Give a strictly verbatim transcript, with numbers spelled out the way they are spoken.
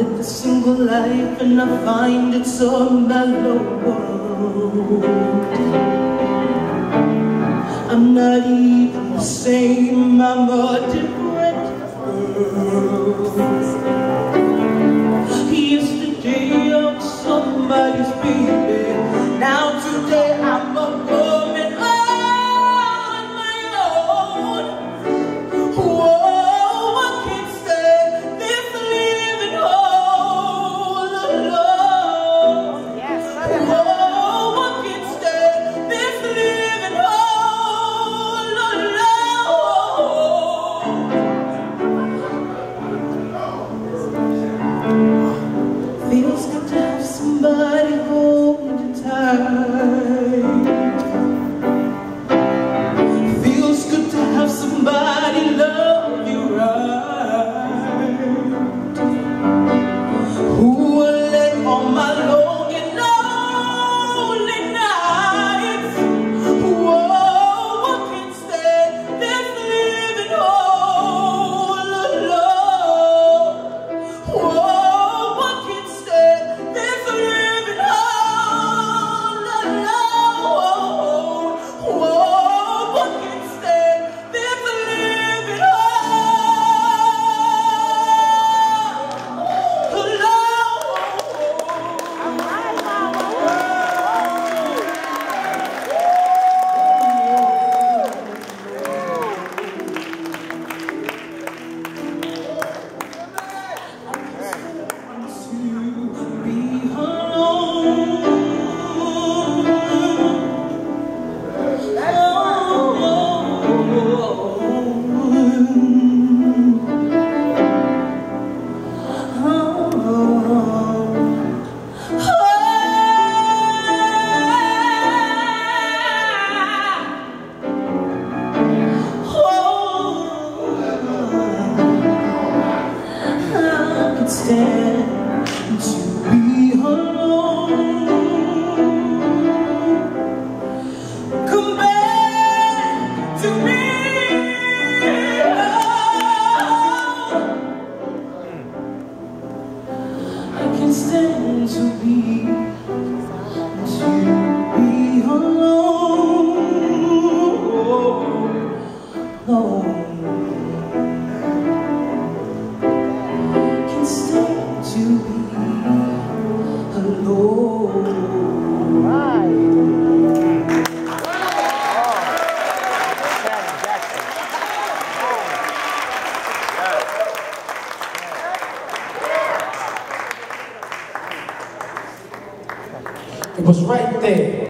A single life, and I find it so mellow. I'm not even the same, I'm a different girl. Yesterday I was somebody's baby, now today I'm a woman on my own. Whoa. It was right there.